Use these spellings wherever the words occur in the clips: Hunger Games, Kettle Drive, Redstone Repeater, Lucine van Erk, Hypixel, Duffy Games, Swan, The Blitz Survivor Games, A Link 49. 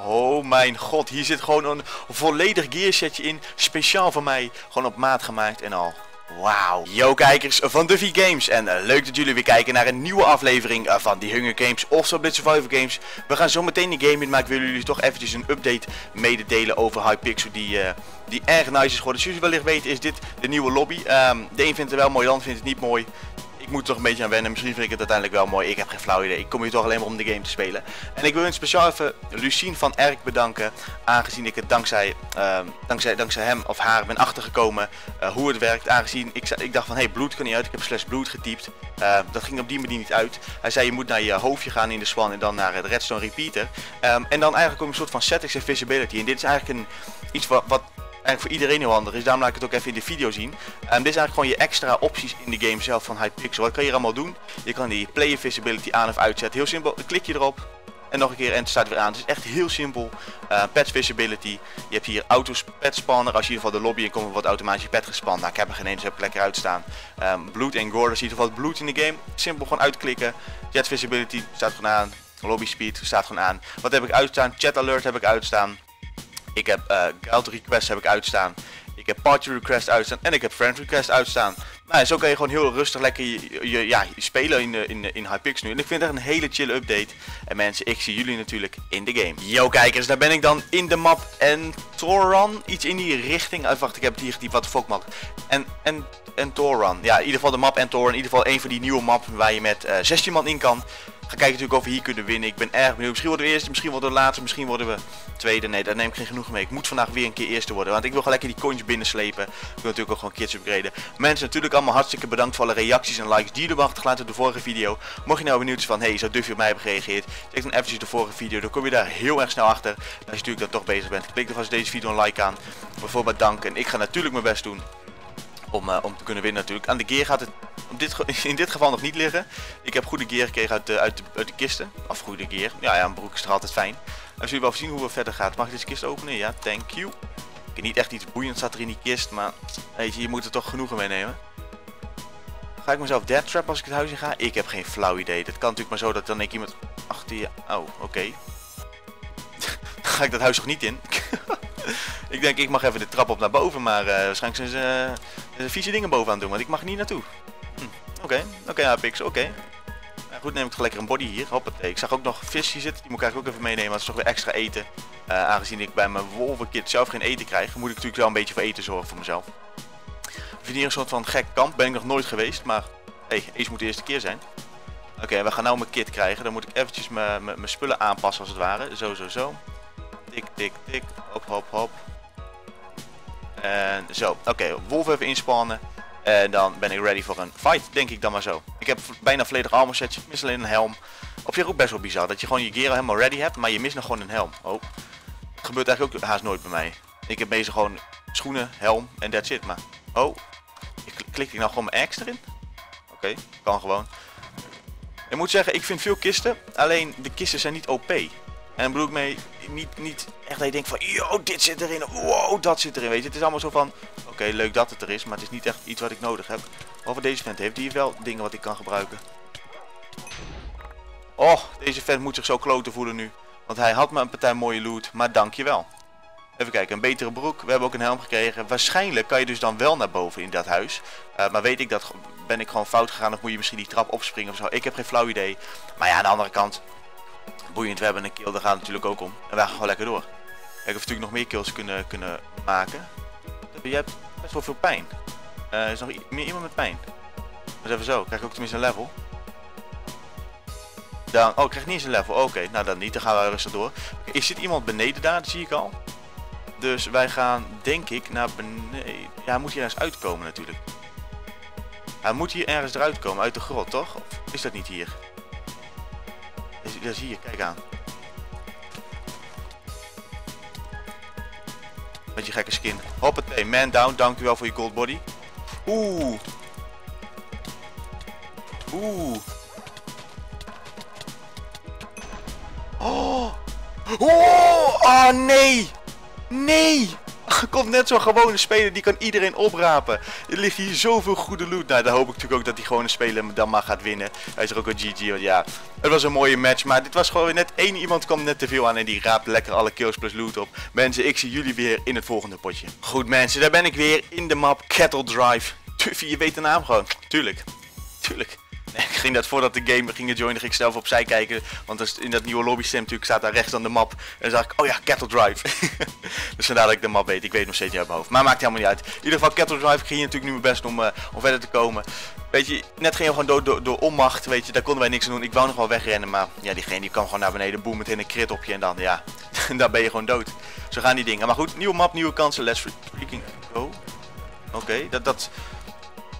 Oh mijn god, hier zit gewoon een volledig gearsetje in, speciaal voor mij, gewoon op maat gemaakt en al. Wauw. Yo kijkers van Duffy Games en leuk dat jullie weer kijken naar een nieuwe aflevering van die Hunger Games of The Blitz Survivor Games. We gaan zo meteen de game in, maar ik wil jullie toch eventjes een update mededelen over Hypixel die erg nice is geworden. Zoals jullie wellicht weten is dit de nieuwe lobby. De een vindt het wel mooi, de ander vindt het niet mooi. Ik moet er toch een beetje aan wennen, misschien vind ik het uiteindelijk wel mooi, ik heb geen flauw idee. Ik kom hier toch alleen maar om de game te spelen. En ik wil in speciaal even Lucine van Erk bedanken, aangezien ik het dankzij hem of haar ben achtergekomen hoe het werkt. Aangezien ik dacht van, hé, bloed kan niet uit, ik heb /bloed getypt. Dat ging op die manier niet uit. Hij zei, je moet naar je hoofdje gaan in de Swan en dan naar het Redstone Repeater. En dan eigenlijk ook een soort van settings en visibility. En dit is eigenlijk iets wat eigenlijk voor iedereen heel handig is, daarom laat ik het ook even in de video zien. Dit is eigenlijk gewoon je extra opties in de game zelf van Hypixel. Wat kan je hier allemaal doen? Je kan die player visibility aan of uitzetten. Heel simpel, dan klik je erop en nog een keer en het staat weer aan. Het is echt heel simpel. Pets visibility, je hebt hier auto pet spanner. Als je in ieder geval de lobby in komt, wordt automatisch je pet gespannen. Nou, ik heb er geen eens, dus heb ik lekker uitstaan. Bloed en gore, dus in ieder geval het bloed in de game. Simpel gewoon uitklikken. Jet visibility staat gewoon aan. Lobby speed staat gewoon aan. Wat heb ik uitstaan? Chat alert heb ik uitstaan. Ik heb guild request heb ik uitstaan. Ik heb party request uitstaan. En ik heb friend request uitstaan. Maar zo kan je gewoon heel rustig lekker je spelen in Hypixel nu. En ik vind het echt een hele chill update. En mensen, ik zie jullie natuurlijk in de game. Yo kijkers, daar ben ik dan in de map. En Toran, iets in die richting. Wacht, ik heb het hier getypt, wat de fuck map. En Toran. Ja, in ieder geval de map en Toran. In ieder geval een van die nieuwe maps waar je met 16 man in kan. Ga kijken natuurlijk of we hier kunnen winnen. Ik ben erg benieuwd. Misschien worden we eerste, misschien worden we laatste, misschien worden we tweede. Nee, daar neem ik geen genoegen mee. Ik moet vandaag weer een keer eerste worden. Want ik wil gewoon lekker die coins binnenslepen. Ik wil natuurlijk ook gewoon kids upgraden. Mensen, natuurlijk allemaal hartstikke bedankt voor alle reacties en likes die jullie hebben achtergelaten op de vorige video. Mocht je nou benieuwd zijn van, hé, zou Duffy op mij hebben gereageerd? Check dan eventjes de vorige video. Dan kom je daar heel erg snel achter. En als je natuurlijk dan toch bezig bent, klik dan vast deze video een like aan. Bijvoorbeeld danken. En ik ga natuurlijk mijn best doen om te kunnen winnen natuurlijk. Aan de gear gaat het in dit geval nog niet liggen. Ik heb goede gear gekregen uit de kisten. Of goede gear. Ja, een broek is er altijd fijn. Als jullie wel zien hoe we verder gaan. Mag ik deze kist openen? Ja, thank you. Ik heb niet echt iets boeiends staat er in die kist. Maar weet je, je moet er toch genoegen mee nemen. Ga ik mezelf dead trap als ik het huis in ga? Ik heb geen flauw idee. Dat kan natuurlijk maar zo dat dan ik iemand achter je... Oh, oké. Dan ga ik dat huis toch niet in? Ik denk, ik mag even de trap op naar boven, maar waarschijnlijk zijn ze vieze dingen bovenaan doen, want ik mag niet naartoe. Oké, Hypixel, oké. Nou goed, neem ik toch lekker een body hier. Hoppatee. Ik zag ook nog vis hier zitten, die moet ik eigenlijk ook even meenemen, want het is toch weer extra eten. Aangezien ik bij mijn wolvenkit zelf geen eten krijg, moet ik natuurlijk wel een beetje voor eten zorgen voor mezelf. Ik vind hier een soort van gek kamp, ben ik nog nooit geweest, maar hé, eens moet de eerste keer zijn. Oké, we gaan nou mijn kit krijgen, dan moet ik eventjes mijn spullen aanpassen als het ware. Zo. Tik, tik, tik. Hop. En zo. Oké, wolf even inspannen. En dan ben ik ready voor een fight, denk ik dan maar zo. Ik heb bijna een volledig armor setje, ik mis alleen een helm. Op zich ook best wel bizar, dat je gewoon je gear al helemaal ready hebt, maar je mist nog gewoon een helm. Oh, dat gebeurt eigenlijk ook haast nooit bij mij. Ik heb meestal gewoon schoenen, helm en that's it, maar... Oh, klik ik nou gewoon mijn axe erin? Oké, kan gewoon. Ik moet zeggen, ik vind veel kisten, alleen de kisten zijn niet OP. En bedoel ik mee, niet echt dat je denkt van, yo, dit zit erin, wow, dat zit erin, weet je. Het is allemaal zo van, oké, leuk dat het er is, maar het is niet echt iets wat ik nodig heb. Over deze vent, heeft die wel dingen wat ik kan gebruiken? Oh, deze vent moet zich zo kloten voelen nu. Want hij had me een partij mooie loot, maar dankjewel. Even kijken, een betere broek, we hebben ook een helm gekregen. Waarschijnlijk kan je dus dan wel naar boven in dat huis. Maar weet ik dat, ben ik gewoon fout gegaan of moet je misschien die trap opspringen of zo. Ik heb geen flauw idee. Maar ja, aan de andere kant... Boeiend, we hebben een kill, daar gaat het natuurlijk ook om. En wij gaan gewoon lekker door. Kijk of we natuurlijk nog meer kills kunnen maken. Jij hebt best wel veel pijn. Is nog meer iemand met pijn? Dus even zo, krijg ik ook tenminste een level. Dan, oh, ik krijg niet eens een level. Oké, nou dan niet, dan gaan we rustig door. Er zit iemand beneden daar, dat zie ik al. Dus wij gaan, denk ik, naar beneden. Ja, hij moet hier ergens uitkomen natuurlijk. Hij moet hier ergens eruit komen, uit de grot, toch? Of is dat niet hier? Dat is hier, kijk aan. Met je gekke skin. Hoppatee, man down. Dankjewel voor je gold body. Oeh. Oh. Oh nee. komt net zo'n gewone speler, die kan iedereen oprapen. Er ligt hier zoveel goede loot. Nou, daar hoop ik natuurlijk ook dat die gewone speler dan maar gaat winnen. Hij is er ook een GG, want ja, het was een mooie match. Maar dit was gewoon weer net één iemand kwam net te veel aan en die raapt lekker alle kills plus loot op. Mensen, ik zie jullie weer in het volgende potje. Goed mensen, daar ben ik weer in de map Kettle Drive. Duffy, je weet de naam gewoon. Tuurlijk. Ik ging dat voordat de game ging joinen, ging ik snel opzij kijken. Want in dat nieuwe lobbystem natuurlijk staat daar rechts aan de map. En dan zag ik, oh ja, Kettle Drive. Dus vandaar dat ik de map weet. Ik weet het nog steeds niet uit mijn hoofd. Maar maakt helemaal niet uit. In ieder geval Kettle Drive. Ik ging hier natuurlijk nu mijn best om verder te komen. Weet je, net gingen we gewoon dood door onmacht. Weet je, daar konden wij niks aan doen. Ik wou nog wel wegrennen, maar ja, diegene die kwam gewoon naar beneden. Boem, meteen een crit op je en dan, ja. Daar ben je gewoon dood. Zo gaan die dingen. Maar goed, nieuwe map, nieuwe kansen. Let's freaking go. Oké, dat...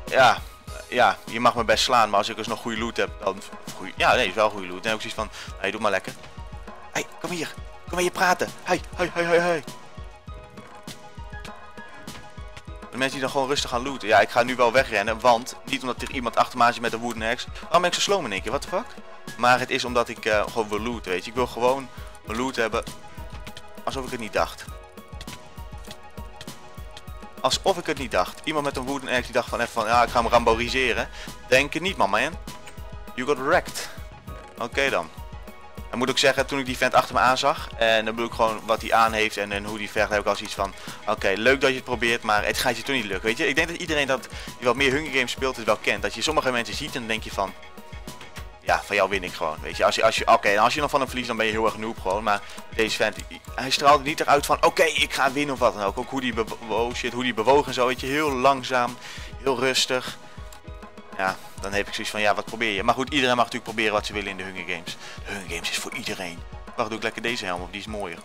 Ja... Ja, je mag me best slaan, maar als ik dus nog goede loot heb, dan... Ja, nee, is wel goede loot. En ook zoiets van, hé, doe maar lekker. Hé, kom hier. Kom hier praten. Hé. De mensen die dan gewoon rustig gaan looten. Ja, ik ga nu wel wegrennen, want... Niet omdat er iemand achter me zit met een wooden axe. Waarom ben ik zo slow in één keer? What the fuck? Maar het is omdat ik gewoon wil looten, weet je. Ik wil gewoon loot hebben. Alsof ik het niet dacht. Alsof ik het niet dacht. Iemand met een wooden axe die dacht van even van, ja, ik ga hem ramboriseren. Denk het niet, man. You got wrecked. Oké dan. En moet ik zeggen, toen ik die vent achter me aanzag. En dan bedoel ik gewoon wat hij aan heeft en hoe die vecht. Heb ik als iets van, oké, leuk dat je het probeert, maar het gaat je toch niet lukken. Weet je, ik denk dat iedereen die wat meer Hunger Games speelt, het wel kent. Dat je sommige mensen ziet en dan denk je van, ja, van jou win ik gewoon. Weet je, als je nog van hem verliest, dan ben je heel erg noob gewoon. Maar deze vent, hij straalde niet eruit van, oké, ik ga winnen of wat dan ook. Ook hoe die bewoog en zo, weet je, heel langzaam, heel rustig. Ja, dan heb ik zoiets van, ja, wat probeer je? Maar goed, iedereen mag natuurlijk proberen wat ze willen in de Hunger Games. De Hunger Games is voor iedereen. Wacht, doe ik lekker deze helm op, die is mooier.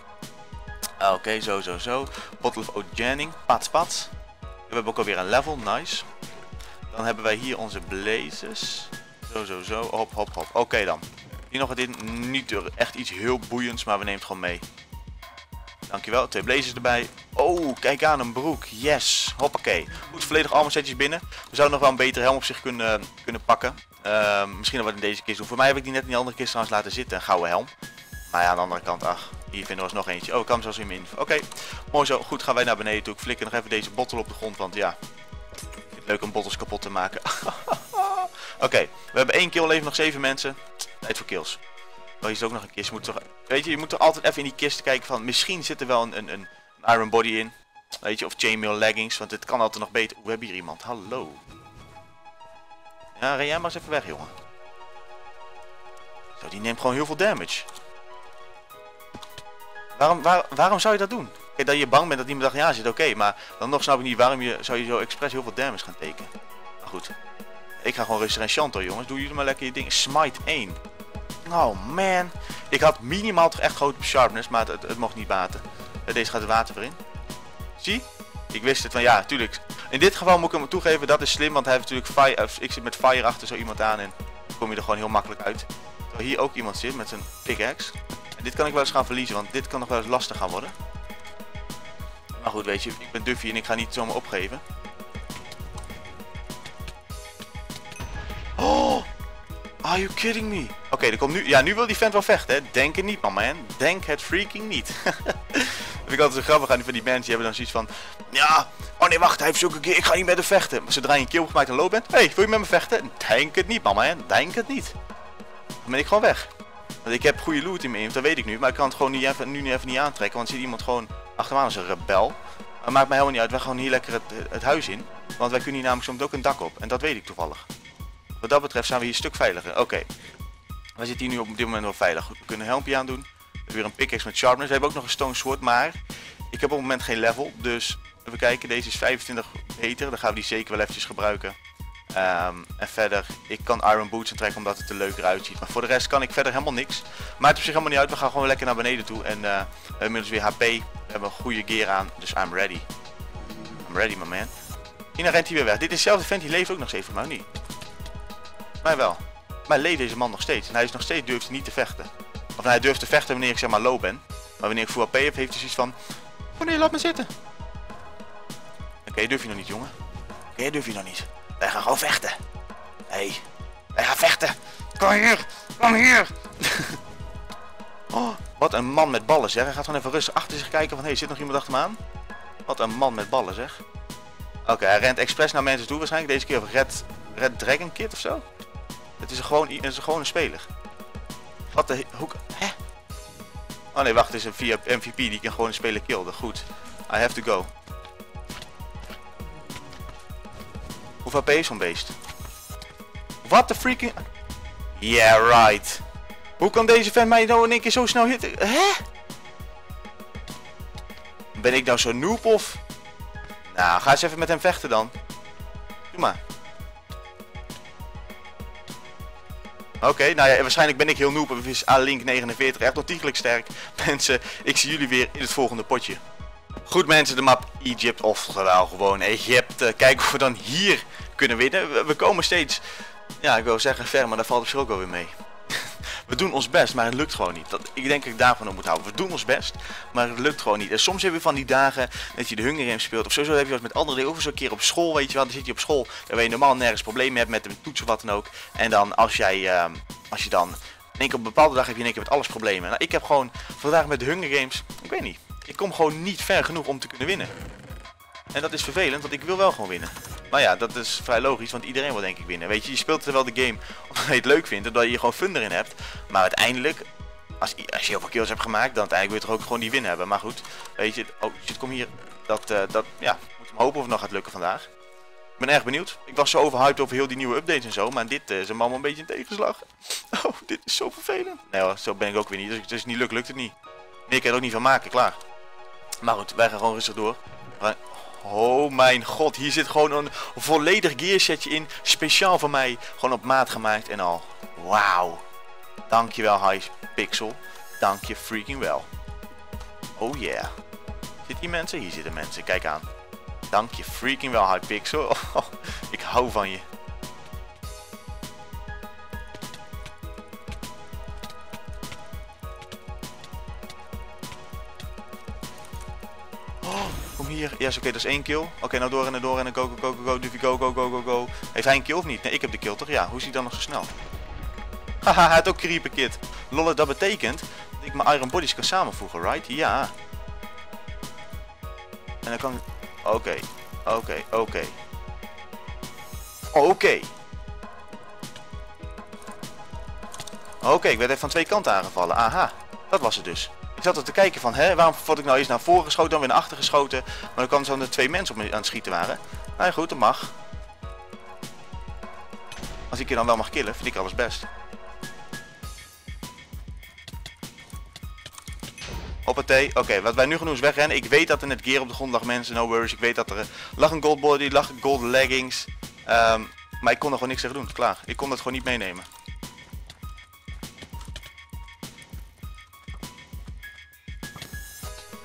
Oké, zo. Bottle of O'Janning, pats. We hebben ook alweer een level, nice. Dan hebben wij hier onze blazers. Zo, hop. Oké dan. Hier nog dit, niet echt iets heel boeiends, maar we nemen het gewoon mee. Dankjewel, 2 blazers erbij. Oh, kijk aan, een broek. Yes, hoppakee. Goed, volledig allemaal setjes binnen. We zouden nog wel een betere helm op zich kunnen pakken. Misschien nog wat in deze kist doen. Voor mij heb ik die net in de andere kist trouwens laten zitten, een gouden helm. Maar ja, aan de andere kant, ach, hier vinden we ons nog eentje. Oh, ik kan hem zelfs in mijn info. Oké, mooi zo. Goed, gaan wij naar beneden toe. Ik flikker nog even deze bottle op de grond, want ja, leuk om bottles kapot te maken. Oké, we hebben 1 kill, leven nog 7 mensen. Tijd voor kills. Oh, hier is ook nog een kist. Je moet toch, weet je, je moet toch altijd even in die kist kijken van... Misschien zit er wel een iron body in. Weet je, of chainmail leggings. Want het kan altijd nog beter. We hebben hier iemand. Hallo. Ja, ren jij maar eens even weg, jongen. Zo, die neemt gewoon heel veel damage. Waarom zou je dat doen? Kijk, dat je bang bent dat iemand dacht, ja, zit oké. Maar dan nog snap ik niet waarom zou je zo expres heel veel damage gaan tekenen. Maar goed. Ik ga gewoon rustig en Chanto, jongens. Doe jullie maar lekker je ding. Smite 1. Oh man. Ik had minimaal toch echt grote sharpness, maar het mocht niet baten. Deze gaat het water weer in. Zie? Ik wist het van ja, tuurlijk. In dit geval moet ik hem toegeven, dat is slim, want hij heeft natuurlijk fire. Ik zit met fire achter zo iemand aan en dan kom je er gewoon heel makkelijk uit. Terwijl hier ook iemand zit met zijn pickaxe. En dit kan ik wel eens gaan verliezen, want dit kan nog wel eens lastig gaan worden. Maar goed, weet je, ik ben Duffy en ik ga niet zomaar opgeven. Oh, are you kidding me? Oké, er komt nu... Ja, nu wil die vent wel vechten, hè? Denk het niet, man. Denk het freaking niet. Dat vind ik altijd zo grappig aan van die mensen. Die hebben dan zoiets van... Ja, oh nee, wacht, hij heeft zulke keer. Ik ga niet met hem vechten. Maar zodra je een kill gemaakt en low bent... Hé, wil je met me vechten? Denk het niet, man. Denk het niet. Dan ben ik gewoon weg. Want ik heb goede loot in mijn inf, dat weet ik nu. Maar ik kan het gewoon nu even niet aantrekken. Want er zit iemand gewoon achter me aan als een rebel. Maar maakt mij helemaal niet uit. Wij gaan hier lekker het huis in. Want wij kunnen hier namelijk soms ook een dak op. En dat weet ik toevallig. Wat dat betreft zijn we hier een stuk veiliger. Oké. We zitten hier nu op dit moment wel veilig. Goed, we kunnen een helmpje aandoen. We hebben weer een pickaxe met sharpness. We hebben ook nog een stone sword, maar ik heb op het moment geen level. Dus even kijken, deze is 25 meter. Dan gaan we die zeker wel eventjes gebruiken. En verder, ik kan iron boots aantrekken omdat het er leuker uitziet. Maar voor de rest kan ik verder helemaal niks. Maakt op zich helemaal niet uit. We gaan gewoon lekker naar beneden toe. En we hebben inmiddels weer HP. We hebben een goede gear aan, dus I'm ready. I'm ready, my man. Hierna rent hij weer weg. Dit is hetzelfde vent, die leeft ook nog steeds voor mij, niet? Mij wel. Maar leeft deze man nog steeds. En hij is nog steeds durft niet te vechten. Of nou, hij durft te vechten wanneer ik zeg maar low ben. Maar wanneer ik full AP heb, heeft hij zoiets van... Oh nee, laat me zitten. Oké, durf je nog niet, jongen. Oké, durf je nog niet. Wij gaan gewoon vechten. Hé, wij gaan vechten. Kom hier, kom hier. Oh, wat een man met ballen zeg. Hij gaat gewoon even rustig achter zich kijken van... Hé, zit nog iemand achter me aan? Wat een man met ballen zeg. Oké, hij rent expres naar mensen toe waarschijnlijk. Deze keer op Red Dragon Kid ofzo. Het is gewoon een speler. Wat de hoek. Hè? Oh nee, wacht. Het is een via MVP die kan gewoon een speler kilden. Goed. I have to go. Hoeveel AP is zo'n beest? What the freaking... Yeah, right. Hoe kan deze vent mij nou in één keer zo snel hitten? Hè? Ben ik nou zo'n noob of... Nou, ga eens even met hem vechten dan. Doe maar. Oké, nou ja, waarschijnlijk ben ik heel noob. Het is A Link 49, echt ontiegelijk sterk. Mensen, ik zie jullie weer in het volgende potje. Goed mensen, de map Egypte, oftewel gewoon Egypte. Kijken of we dan hier kunnen winnen. We komen steeds, ja, ik wil zeggen ver, maar daar valt op zich ook wel weer mee. We doen ons best, maar het lukt gewoon niet. Ik denk dat ik daarvan op moet houden. We doen ons best, maar het lukt gewoon niet. En soms heb je van die dagen dat je de Hunger Games speelt. Of sowieso heb je wat met andere dingen. Of zo'n keer op school, weet je wel. Dan zit je op school waar je normaal nergens problemen hebt met een toets of wat dan ook. En dan als je dan in één keer op een bepaalde dag heb je in één keer met alles problemen. Nou, ik heb gewoon vandaag met de Hunger Games, ik weet niet. Ik kom gewoon niet ver genoeg om te kunnen winnen. En dat is vervelend, want ik wil wel gewoon winnen. Maar ja, dat is vrij logisch, want iedereen wil denk ik winnen. Weet je, je speelt er wel de game omdat je het leuk vindt, omdat je hier gewoon fun erin hebt. Maar uiteindelijk, als je heel veel kills hebt gemaakt, dan uiteindelijk wil je toch ook gewoon die win hebben. Maar goed, weet je, oh shit, kom hier. Ja, moeten we hopen of het nog gaat lukken vandaag. Ik ben erg benieuwd. Ik was zo overhyped over heel die nieuwe updates en zo, maar dit is allemaal een beetje een tegenslag. Oh, dit is zo vervelend. Nee hoor, zo ben ik ook weer niet. Dus het is niet lukt het niet. Nee, ik kan er ook niet van maken, klaar. Maar goed, wij gaan gewoon rustig door. Oh mijn god, hier zit gewoon een volledig gearsetje in. Speciaal voor mij, gewoon op maat gemaakt en al. Wauw. Dankjewel Hypixel. Dank je freaking wel. Oh yeah. Zit hier mensen? Hier zitten mensen, kijk aan. Dank je freaking wel Hypixel. Oh, ik hou van je. Yes, oké, dat is één kill. Oké, nou door en door en go, go, go, go, go, Duffy, go, go, go, go, go. Heeft hij een kill of niet? Nee, ik heb de kill toch? Ja, hoe is hij dan nog zo snel? Haha, hij had ook creeper kid. Lolle, dat betekent dat ik mijn iron bodies kan samenvoegen, right? Ja. En dan kan ik... Oké, ik werd even van twee kanten aangevallen. Aha, dat was het dus. Ik zat er te kijken van, hè, waarom word ik nou eerst naar voren geschoten, dan weer naar achter geschoten. Maar dan kwam zo dat twee mensen op me aan het schieten waren. Nou ja, goed, dat mag. Als ik je dan wel mag killen, vind ik alles best. Hoppatee. Oké, wat wij nu gaan doen is wegrennen. Ik weet dat er net gear op de grond lag, mensen. No worries. Ik weet dat er lag een gold body, lag een gold leggings. Maar ik kon er gewoon niks tegen doen. Klaar. Ik kon dat gewoon niet meenemen.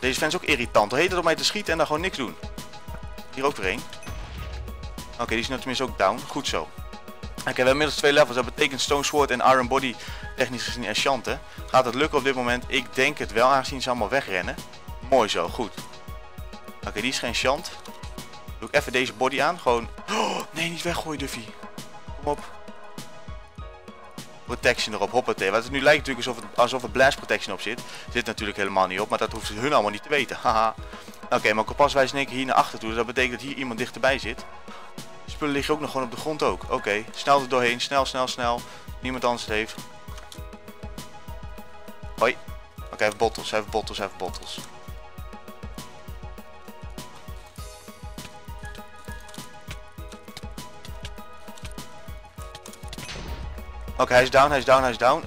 Deze fans ook irritant. Hoe heet het om mij te schieten en dan gewoon niks doen? Hier ook weer één. Oké, die is nu tenminste ook down. Goed zo. Oké, we hebben inmiddels twee levels. Dat betekent Stone Sword en Iron Body technisch gezien enchanten. Gaat het lukken op dit moment? Ik denk het wel, aangezien ze allemaal wegrennen. Mooi zo, goed. Oké, die is geenchant. Doe ik even deze body aan. Gewoon... Oh, nee, niet weggooien, Duffy. Kom op. Protection erop, hoppatee. Wat het nu lijkt natuurlijk alsof er blast protection op zit. Zit natuurlijk helemaal niet op, maar dat hoeft hun allemaal niet te weten. Haha. Oké, maar kompas wijst in één keer hier naar achter toe. Dus dat betekent dat hier iemand dichterbij zit. De spullen liggen ook nog gewoon op de grond ook. Oké, snel er doorheen. Snel, snel, snel. Niemand anders het heeft. Hoi. Oké, hij heeft bottles, hij heeft bottles, hij heeft bottles. Oké, hij is down, hij is down, hij is down.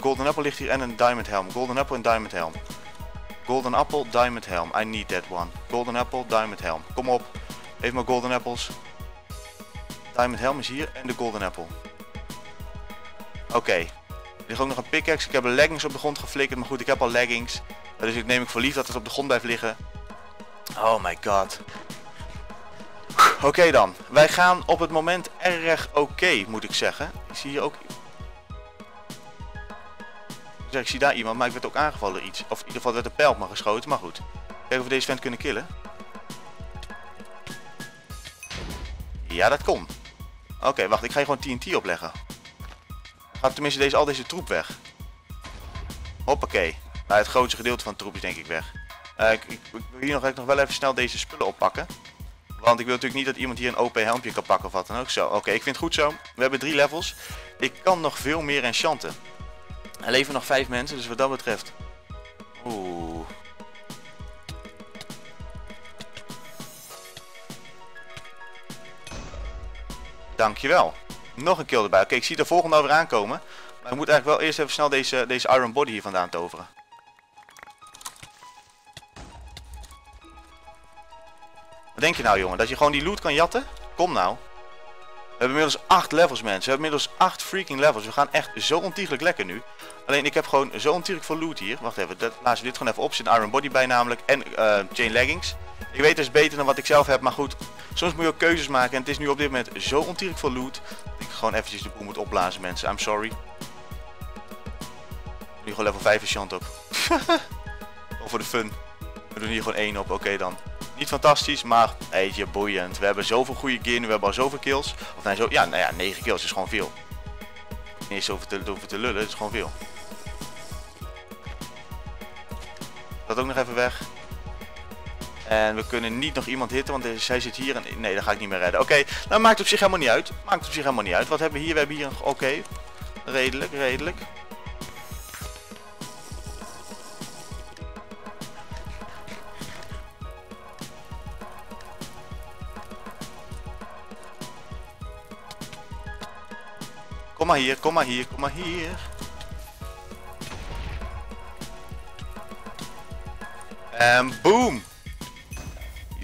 Golden apple ligt hier en een diamond helm. Golden apple en diamond helm. Golden apple, diamond helm. I need that one. Golden apple, diamond helm. Kom op. Even maar golden apples. Diamond helm is hier en de golden apple. Oké. Er ligt ook nog een pickaxe. Ik heb leggings op de grond geflikkerd. Maar goed, ik heb al leggings. Dus ik neem voor lief dat het op de grond blijft liggen. Oh my god. Oké, dan. Wij gaan op het moment erg oké, moet ik zeggen. Ik zie hier ook... Ik zie daar iemand, maar ik werd ook aangevallen door iets. Of in ieder geval werd een pijl op me geschoten, maar goed. Kijken of we deze vent kunnen killen. Ja, dat kon. Oké, wacht. Ik ga hier gewoon TNT opleggen. Gaat tenminste al deze troep weg. Hoppakee. Nou, het grootste gedeelte van de troep is denk ik weg. Ik wil hier nog wel even snel deze spullen oppakken. Want ik wil natuurlijk niet dat iemand hier een OP helmpje kan pakken of wat dan ook zo. Oké, ik vind het goed zo. We hebben 3 levels. Ik kan nog veel meer enchanten. Er leven nog 5 mensen, dus wat dat betreft... Oeh... Dankjewel. Nog een kill erbij. Oké, ik zie de volgende alweer aankomen. Maar ik moet eigenlijk wel eerst even snel deze Iron Body hier vandaan toveren. Wat denk je nou, jongen? Dat je gewoon die loot kan jatten? Kom nou. We hebben inmiddels 8 levels, mensen. We hebben inmiddels 8 freaking levels. We gaan echt zo ontiegelijk lekker nu. Alleen, ik heb gewoon zo ontiegelijk veel loot hier. Wacht even, laten we dit gewoon even op. Er zit een Iron Body bij namelijk. En chain leggings. Ik weet dus beter dan wat ik zelf heb, maar goed. Soms moet je ook keuzes maken. En het is nu op dit moment zo ontiegelijk veel loot. Dat ik gewoon eventjes de boel moet opblazen, mensen. I'm sorry. Nu gewoon level 5 enchant op. Of voor de fun. We doen hier gewoon 1 op. Oké dan. Niet fantastisch, maar eetje boeiend. We hebben zoveel goede gear nu, we hebben al zoveel kills. Of nee, zo, ja, nou ja, 9 kills is gewoon veel. Niet eens over te lullen, het is gewoon veel. Dat ook nog even weg. En we kunnen niet nog iemand hitten, want zij zit hier en... Nee, dat ga ik niet meer redden. Oké, nou maakt op zich helemaal niet uit. Maakt op zich helemaal niet uit. Wat hebben we hier? We hebben hier een... Oké, redelijk, redelijk. Kom maar hier, kom maar hier, kom maar hier. En boom!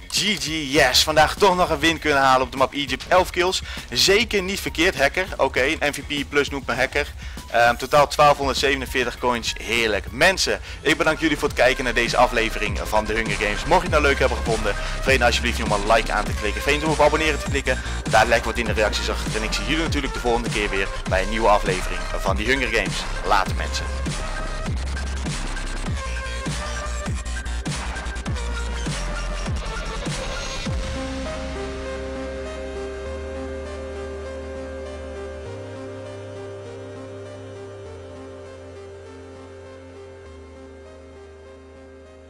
GG, yes! Vandaag toch nog een win kunnen halen op de map Egypt. 11 kills. Zeker niet verkeerd, hacker. Oké, een MVP plus noemt me hacker. Totaal 1247 coins. Heerlijk. Mensen, ik bedank jullie voor het kijken naar deze aflevering van de Hunger Games. Mocht je het nou leuk hebben gevonden, vergeet nou alsjeblieft niet om een like aan te klikken. Vergeet niet om op abonneren te klikken. Daar lijkt wat in de reacties achter. En ik zie jullie natuurlijk de volgende keer weer bij een nieuwe aflevering van de Hunger Games. Later mensen.